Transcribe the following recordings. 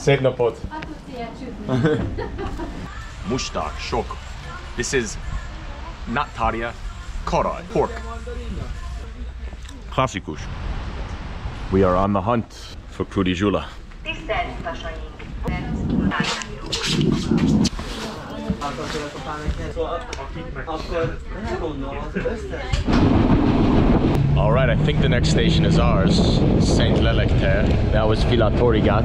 Szép napot! Musták, sok. This is not tarja, karai, pork. Klasszikus. We are on the hunt for Krúdy Gyula. Tisztelt utasaink! All right, I think the next station is ours, Saint Lelekter. That was Villa Torigat.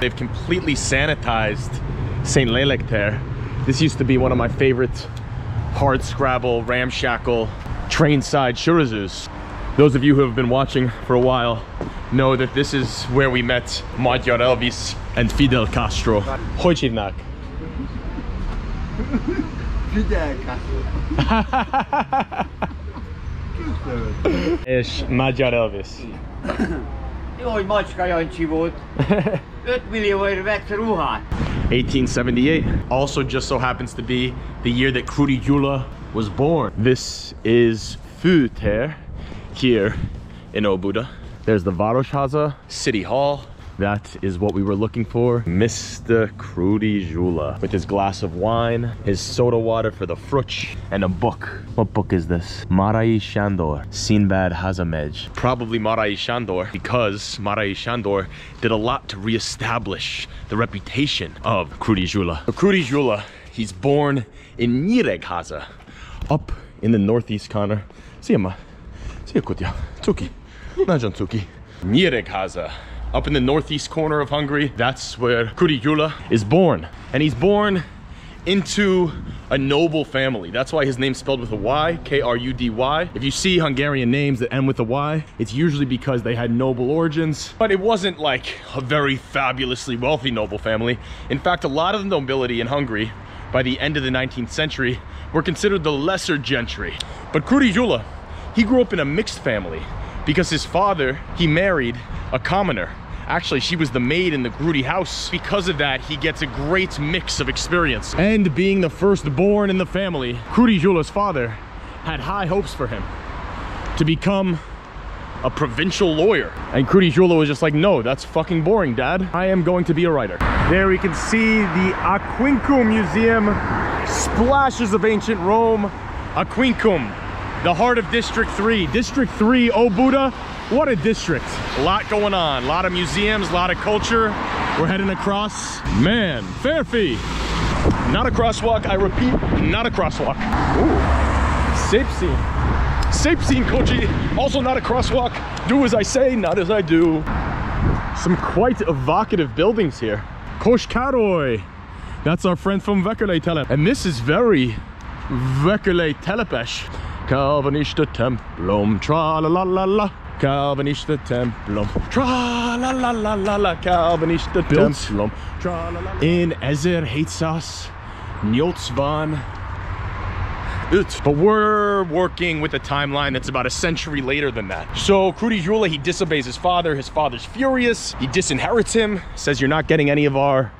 They've completely sanitized Saint Lelekter. This used to be one of my favorite hardscrabble, ramshackle, train-side shirazus. Those of you who have been watching for a while know that this is where we met Magyar Elvis and Fidel Castro. Hogyírnak? Fidel Castro. És Magyar Elvis. Jó, hogy macska Jancsi volt. 5 millióért vett ruhát. 1878 also just so happens to be the year that Krúdy Gyula was born. This is Főtér here in Óbuda. There's the Városháza, City Hall. That is what we were looking for. Mr. Krúdy Gyula with his glass of wine, his soda water for the fruch, and a book. What book is this? Márai Sándor, Sinbad Hazamej. Probably Márai Sándor, because Márai Sándor did a lot to reestablish the reputation of Krúdy Gyula. So Krúdy Gyula, he's born in Nyíregyháza, up in the northeast corner. See him, see Kutya, Tuki, Najan Tuki, Nyíregyháza. Up in the northeast corner of Hungary, that's where Krúdy Gyula is born. And he's born into a noble family. That's why his name's spelled with a Y, K-R-U-D-Y. If you see Hungarian names that end with a Y, it's usually because they had noble origins. But it wasn't like a very fabulously wealthy noble family. In fact, a lot of the nobility in Hungary, by the end of the 19th century, were considered the lesser gentry. But Krúdy Gyula, he grew up in a mixed family because his father, he married a commoner. Actually, she was the maid in the Krúdy house. Because of that, he gets a great mix of experience. And being the firstborn in the family, Krúdy Gyula's father had high hopes for him to become a provincial lawyer. And Krúdy Gyula was just like, no, that's fucking boring, Dad. I am going to be a writer. There we can see the Aquincum Museum, splashes of ancient Rome. Aquincum, the heart of District 3. District 3, Óbuda. What a district. A lot going on. A lot of museums, a lot of culture. We're heading across. Man, fair fee. Not a crosswalk, I repeat, not a crosswalk. Ooh. Safe scene. Safe scene, Kochi. Also not a crosswalk. Do as I say, not as I do. Some quite evocative buildings here. Koshkaroy. That's our friend from Vekerle Tele. And this is very Vekerle Telepesh. Kalvinista templom, tra-la-la-la-la. Calvinista templom, tra la la la la la. Calvinista templom, tra la la. In Ezerheitzas, Nyolcvan. But we're working with a timeline that's about a century later than that. So Krúdy Gyula, he disobeys his father's furious, he disinherits him, says you're not getting any of our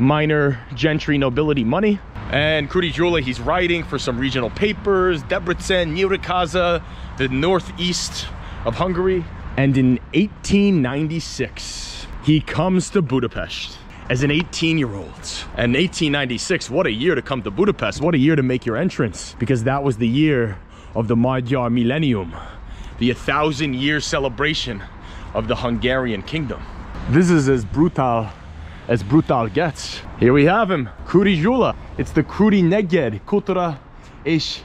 minor gentry nobility money. And Krúdy Gyula, he's writing for some regional papers, Debrecen, Nyíregyháza, the northeast of Hungary. And in 1896, he comes to Budapest as an 18-year-old. And 1896, what a year to come to Budapest. What a year to make your entrance, because that was the year of the Magyar Millennium, the 1,000-year celebration of the Hungarian kingdom. This is as brutal gets. Here we have him, Krúdy Gyula. It's the Krúdy Neged, Kultura és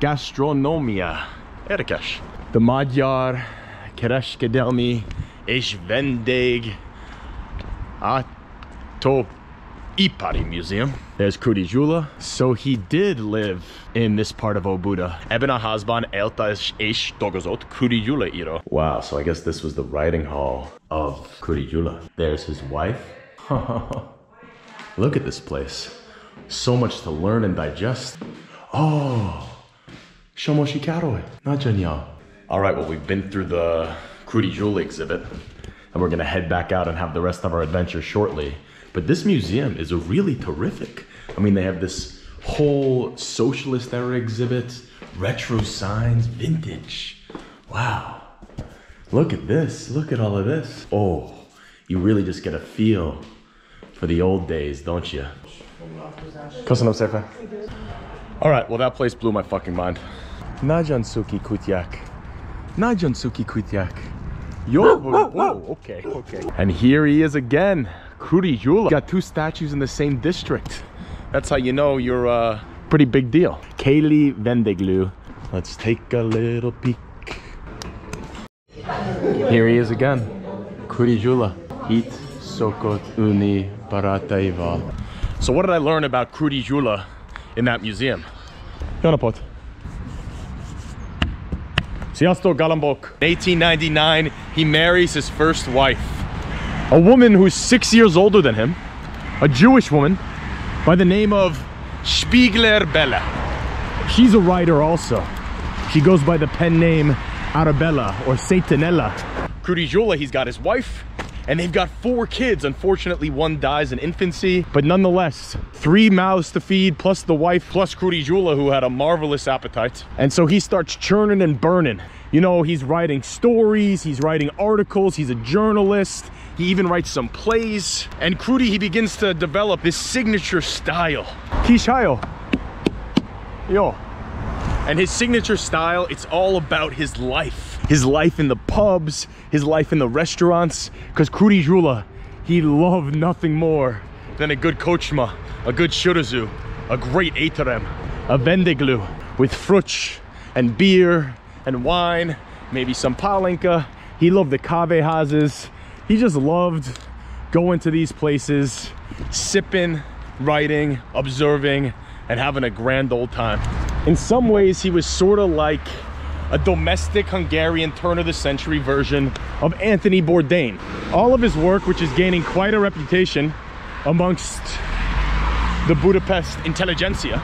Gastronomia. Érdekes. The Magyar Kereskedelmi és Vendég Autóipari Museum. There's Krúdy Gyula. So he did live in this part of Óbuda. Ebben a házban élt és dolgozott Krúdy Gyula író. Wow, so I guess this was the writing hall of Krúdy Gyula. There's his wife. Look at this place. So much to learn and digest. Oh, Somosi Károly, Nagyanyja. All right, well, we've been through the Krúdy Gyula exhibit, and we're gonna head back out and have the rest of our adventure shortly. But this museum is really terrific. I mean, they have this whole socialist era exhibit, retro signs, vintage. Wow, look at this, look at all of this. Oh, you really just get a feel for the old days, don't you? Köszönöm szépen. All right, well, that place blew my fucking mind. Nagyon cuki kutyak. Nagyon cuki kutyak. Yo, whoa, okay, okay. And here he is again, Krúdy Gyula. Got two statues in the same district. That's how you know you're a pretty big deal. Kaylee Vendeglu. Let's take a little peek. Here he is again, Krúdy Gyula. Itt szokott ülni barátaival. So what did I learn about Krúdy Gyula in that museum? Jónapot. Sziasztok, Galambok. In 1899, he marries his first wife. A woman who's 6 years older than him, a Jewish woman, by the name of Spiegler Bella. She's a writer also. She goes by the pen name Arabella or Satanella. Krúdy Gyula, he's got his wife, and they've got 4 kids. Unfortunately, one dies in infancy, but nonetheless, 3 mouths to feed, plus the wife, plus Krúdy Gyula, who had a marvelous appetite. And so he starts churning and burning. You know, he's writing stories, he's writing articles, he's a journalist. He even writes some plays. And Krúdy, he begins to develop this signature style. Kishayo. Yo. And his signature style, it's all about his life. His life in the pubs, his life in the restaurants, because Krúdy Gyula, he loved nothing more than a good kochma, a good shuruzu, a great étterem, a vendeglu with fruch and beer and wine, maybe some palenka. He loved the cave houses. He just loved going to these places, sipping, writing, observing, and having a grand old time. In some ways, he was sort of like a domestic Hungarian turn-of-the-century version of Anthony Bourdain. All of his work, which is gaining quite a reputation amongst the Budapest intelligentsia,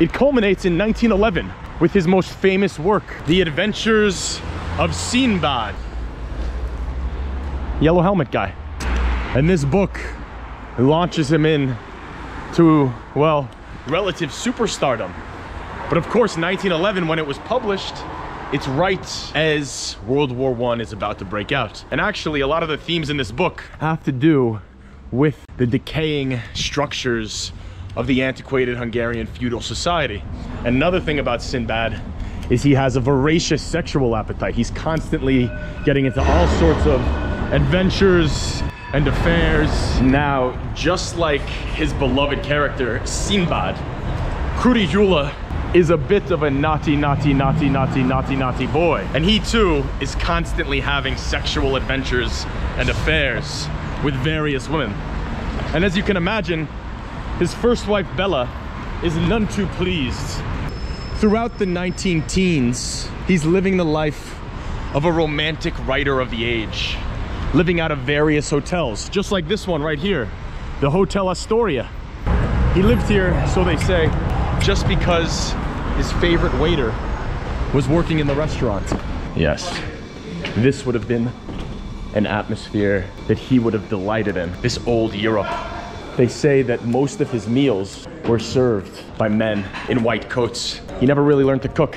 it culminates in 1911 with his most famous work, The Adventures of Sinbad. Yellow helmet guy. And this book launches him in to, well, relative superstardom. But of course, 1911, when it was published, it's right as World War I is about to break out. And actually, a lot of the themes in this book have to do with the decaying structures of the antiquated Hungarian feudal society. And another thing about Sinbad is he has a voracious sexual appetite. He's constantly getting into all sorts of adventures and affairs. Now, just like his beloved character, Sinbad, Krúdy Gyula is a bit of a naughty boy. And he too is constantly having sexual adventures and affairs with various women. And as you can imagine, his first wife, Bella, is none too pleased. Throughout the 19-teens, he's living the life of a romantic writer of the age, living out of various hotels, just like this one right here, the Hotel Astoria. He lived here, so they say, just because his favorite waiter was working in the restaurant. Yes, this would have been an atmosphere that he would have delighted in, this old Europe. They say that most of his meals were served by men in white coats. He never really learned to cook.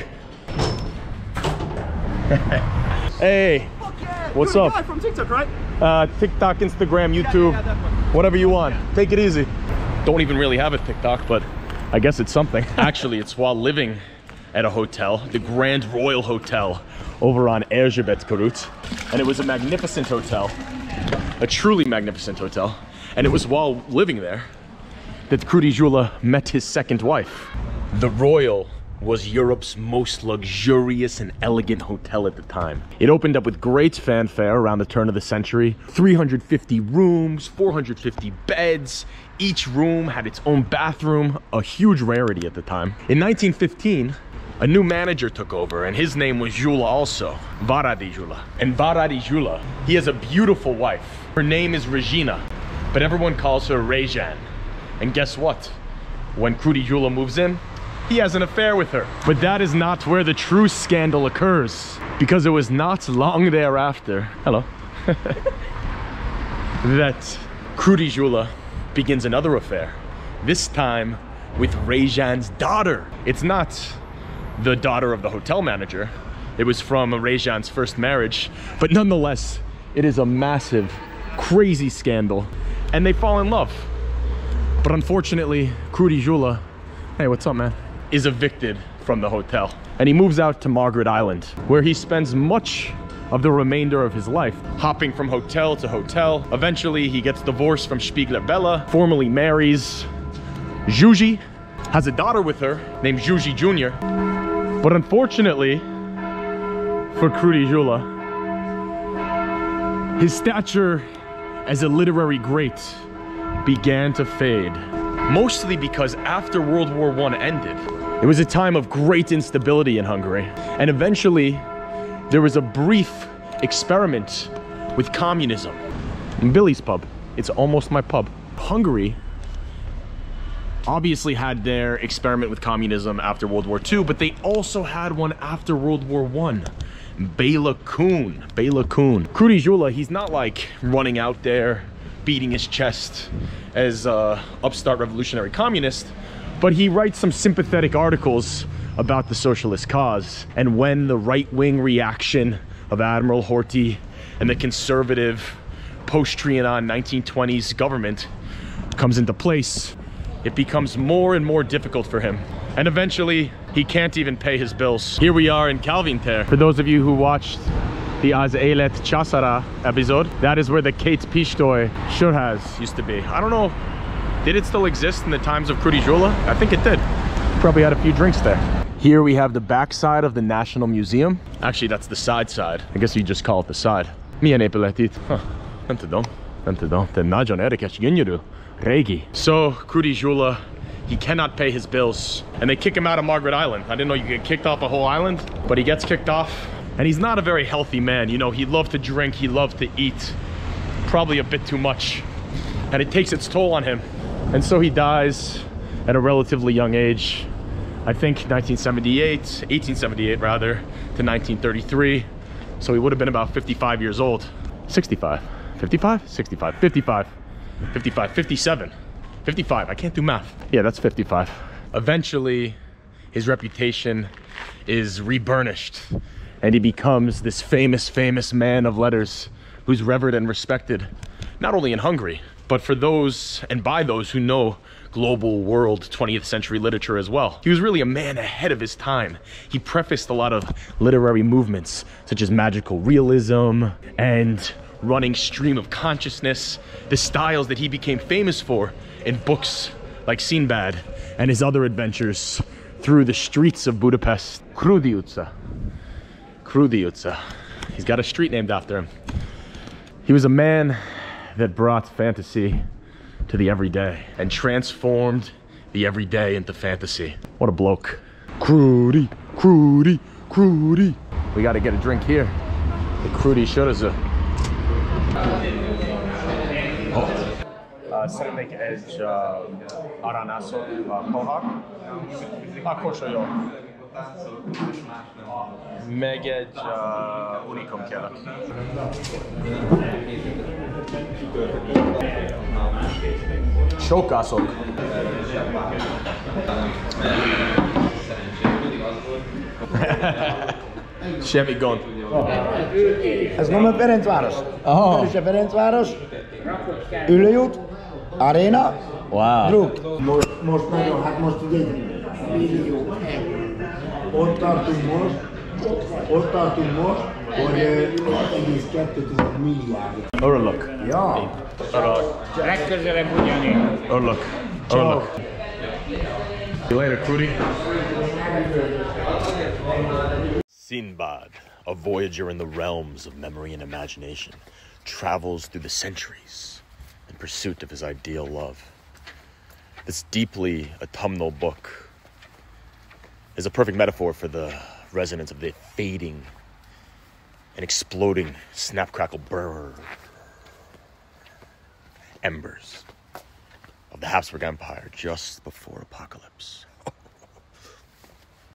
Hey, yeah. What's up? You're the guy from TikTok, right? TikTok, Instagram, YouTube, yeah, whatever you want. Yeah. Take it easy. Don't even really have a TikTok, but I guess it's something. Actually, it's while living at a hotel, the Grand Royal Hotel over on Erzsébet Körút. And it was a magnificent hotel, a truly magnificent hotel. And it was while living there that Krúdy Gyula met his second wife. The Royal was Europe's most luxurious and elegant hotel at the time. It opened up with great fanfare around the turn of the century. 350 rooms, 450 beds. Each room had its own bathroom, a huge rarity at the time. In 1915, a new manager took over, and his name was Gyula also, Váradi Gyula. And Váradi Gyula, he has a beautiful wife. Her name is Regina, but everyone calls her Réjane. And guess what? When Krúdy Gyula moves in, he has an affair with her. But that is not where the true scandal occurs, because it was not long thereafter, hello, that Krúdy Gyula begins another affair, this time with Réjane's daughter. It's not the daughter of the hotel manager. It was from Réjane's first marriage, but nonetheless, it is a massive crazy scandal, and they fall in love. But unfortunately, Krúdy Gyula, hey, what's up, man, is evicted from the hotel. And he moves out to Margaret Island, where he spends much of the remainder of his life, hopping from hotel to hotel. Eventually, he gets divorced from Spiegler Bella, formally marries Zsuzsi, has a daughter with her named Zsuzsi Jr. But unfortunately for Krúdy Gyula, his stature as a literary great began to fade. Mostly because after World War I ended, it was a time of great instability in Hungary. And eventually, there was a brief experiment with communism. In Billy's pub, it's almost my pub. Hungary obviously had their experiment with communism after World War II, but they also had one after World War I. Bela Kun, Bela Kun. Krúdy Gyula, he's not like running out there, beating his chest as an upstart revolutionary communist, but he writes some sympathetic articles about the socialist cause. And when the right-wing reaction of Admiral Horty and the conservative post-Trianon 1920s government comes into place, it becomes more and more difficult for him. And eventually, he can't even pay his bills. Here we are in Calvin Tere. For those of you who watched the Az Élet Császára episode, that is where the Kate's Pistoy Sörház used to be. I don't know, did it still exist in the times of Krúdy Gyula? I think it did. Probably had a few drinks there. Here we have the backside of the National Museum. Actually, that's the side side. I guess you just call it the side. Milyen épület itt? Nem tudom, nem tudom. Te nagyon érdekes gyönyörű régi. So, Krúdy Gyula, he cannot pay his bills. And they kick him out of Margaret Island. I didn't know you get kicked off a whole island, but he gets kicked off. And he's not a very healthy man. You know, he loved to drink, he loved to eat. Probably a bit too much. And it takes its toll on him. And so he dies at a relatively young age. I think 1878 rather, to 1933. So he would have been about 55 years old. 65, 55, 65, 55, 55, 57, 55. I can't do math. Yeah, that's 55. Eventually, his reputation is reburnished, and he becomes this famous, famous man of letters who's revered and respected, not only in Hungary, but for those and by those who know global world 20th century literature as well. He was really a man ahead of his time. He prefaced a lot of literary movements, such as magical realism and running stream of consciousness, the styles that he became famous for in books like Sinbad and his other adventures through the streets of Budapest. Krúdy utca. Krúdy utca. He's got a street named after him. He was a man that brought fantasy to the everyday and transformed the everyday into fantasy. What a bloke. Krúdy, Krúdy, Krúdy. We gotta get a drink here. The Krúdy Sörháza. Szeretnék egy aranásot pohár. Kosolyó. Meg egy unikum kérlek. Sok ászok. Semmi gond. Ez nem a Ferencváros. Oh. Ez is a Ferencváros. Ülőút. Aréna. Wow. Druk. Most nagyon, hát most ugye egy millió euró. Ott tartunk most, hogy 1,2 milliárd. Örülök. Ja. Örülök. Legközelebb ugyanilyen. Örülök. Örülök. See you later, Krúdy. Sinbad, a voyager in the realms of memory and imagination, travels through the centuries in pursuit of his ideal love. This deeply autumnal book is a perfect metaphor for the resonance of the fading and exploding snap, crackle, burr embers of the Habsburg Empire just before apocalypse.